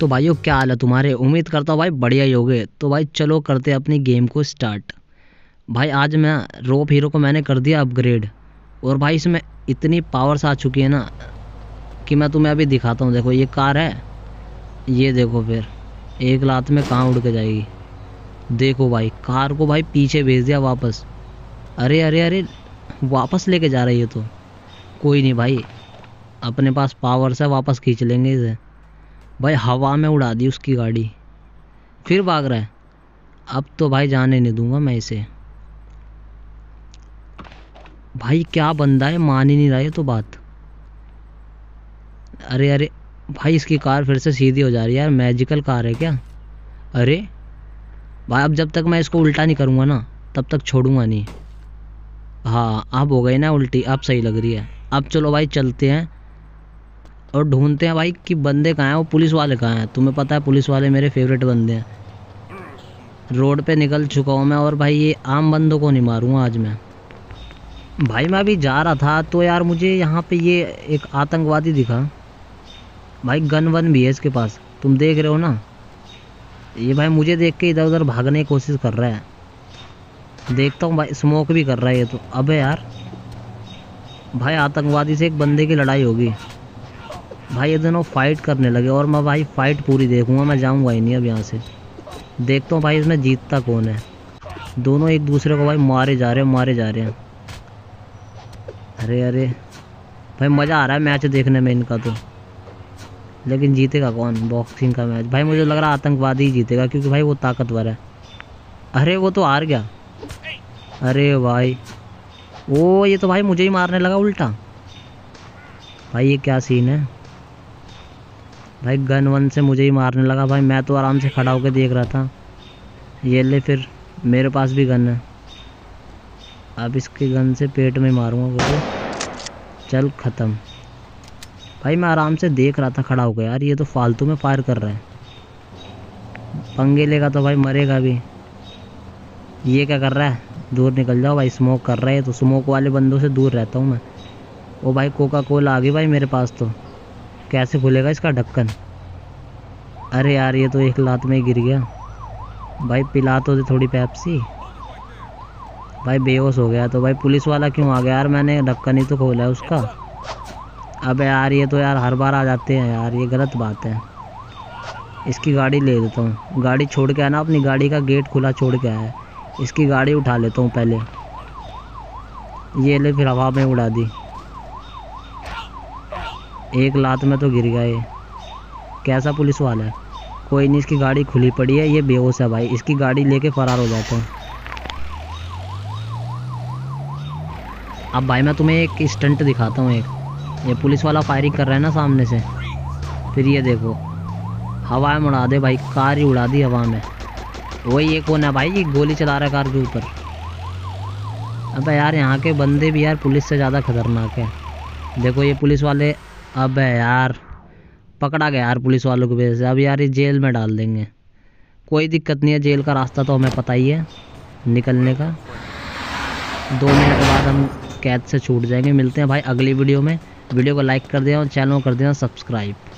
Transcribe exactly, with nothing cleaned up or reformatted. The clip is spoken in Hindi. तो भाइयों क्या हाल है तुम्हारे, उम्मीद करता हूँ भाई बढ़िया ही होगे। तो भाई चलो करते हैं अपनी गेम को स्टार्ट। भाई आज मैं रोप हीरो को मैंने कर दिया अपग्रेड, और भाई इसमें इतनी पावर्स आ चुकी है ना कि मैं तुम्हें अभी दिखाता हूँ। देखो ये कार है, ये देखो, फिर एक लात में कहाँ उड़ के जाएगी। देखो भाई कार को भाई पीछे भेज दिया वापस। अरे अरे अरे वापस लेके जा रही है, तो कोई नहीं भाई, अपने पास पावर्स है, वापस खींच लेंगे इसे। भाई हवा में उड़ा दी उसकी गाड़ी, फिर भाग रहा है। अब तो भाई जाने नहीं दूंगा मैं इसे। भाई क्या बंदा है, मान ही नहीं रहा है तो बात। अरे अरे भाई इसकी कार फिर से सीधी हो जा रही है यार, मैजिकल कार है क्या। अरे भाई अब जब तक मैं इसको उल्टा नहीं करूँगा ना तब तक छोड़ूंगा नहीं। हाँ अब हो गई ना उल्टी, अब सही लग रही है। अब चलो भाई चलते हैं और ढूंढते हैं भाई कि बंदे कहाँ हैं, वो पुलिस वाले कहाँ हैं। तुम्हें पता है पुलिस वाले मेरे फेवरेट बंदे हैं। रोड पे निकल चुका हूँ मैं, और भाई ये आम बंदों को नहीं मारूंगा आज मैं। भाई मैं अभी जा रहा था तो यार मुझे यहाँ पे ये एक आतंकवादी दिखा। भाई गन वन भी है इसके पास, तुम देख रहे हो ना। ये भाई मुझे देख के इधर उधर भागने की कोशिश कर रहा है, देखता हूँ भाई। स्मोक भी कर रहा है ये तो। अबे यार भाई आतंकवादी से एक बंदे की लड़ाई होगी। भाई ये दोनों फाइट करने लगे, और मैं भाई फ़ाइट पूरी देखूंगा, मैं जाऊंगा ही नहीं अब यहाँ से। देखता हूँ भाई इसमें जीतता कौन है। दोनों एक दूसरे को भाई मारे जा रहे हैं, मारे जा रहे हैं। अरे अरे भाई मज़ा आ रहा है मैच देखने में इनका तो, लेकिन जीतेगा कौन। बॉक्सिंग का मैच भाई मुझे लग रहा है आतंकवादी ही जीतेगा, क्योंकि भाई वो ताकतवर है। अरे वो तो हार गया। अरे भाई वो ये तो भाई मुझे ही मारने लगा उल्टा। भाई ये क्या सीन है, भाई गन वन से मुझे ही मारने लगा। भाई मैं तो आराम से खड़ा होकर देख रहा था। ये ले, फिर मेरे पास भी गन है, अब इसके गन से पेट में मारूंगा उसको। चल ख़त्म। भाई मैं आराम से देख रहा था खड़ा होकर। यार ये तो फालतू में फायर कर रहा है, पंगे लेगा तो भाई मरेगा भी। ये क्या कर रहा है, दूर निकल जाओ भाई, स्मोक कर रहा है। तो स्मोक वाले बंदों से दूर रहता हूँ मैं। वो भाई कोका कोला आ गई भाई मेरे पास, तो कैसे खुलेगा इसका ढक्कन। अरे यार ये तो एक लात में गिर गया। भाई पिला तो दे थोड़ी पेप्सी। भाई बेहोश हो गया। तो भाई पुलिस वाला क्यों आ गया यार, मैंने ढक्कन ही तो खोला है उसका। अबे यार ये तो यार हर बार आ जाते हैं यार, ये गलत बात है। इसकी गाड़ी ले लेता हूँ, गाड़ी छोड़ के आना, अपनी गाड़ी का गेट खुला छोड़ के आया। इसकी गाड़ी उठा लेता हूँ पहले। ये ले, फिर हवा में उड़ा दी। एक लात में तो गिर गया। ये कैसा पुलिस वाला है। कोई नहीं, इसकी गाड़ी खुली पड़ी है, ये बेहोश है भाई, इसकी गाड़ी लेके फरार हो जाता हूँ। अब भाई मैं तुम्हें एक स्टंट दिखाता हूँ। एक ये पुलिस वाला फायरिंग कर रहा है ना सामने से, फिर ये देखो हवा में उड़ा दे भाई, कार ही उड़ा दी हवा में। वही एक कौन है भाई, ये गोली चला रहा है कार के ऊपर। अब यार यहाँ के बंदे भी यार पुलिस से ज़्यादा खतरनाक है। देखो ये पुलिस वाले, अबे यार पकड़ा गया यार पुलिस वालों की वजह से। अब यार ये जेल में डाल देंगे, कोई दिक्कत नहीं है, जेल का रास्ता तो हमें पता ही है निकलने का। दो मिनट के बाद हम कैद से छूट जाएंगे। मिलते हैं भाई अगली वीडियो में। वीडियो को लाइक कर देना और चैनल को कर देना सब्सक्राइब।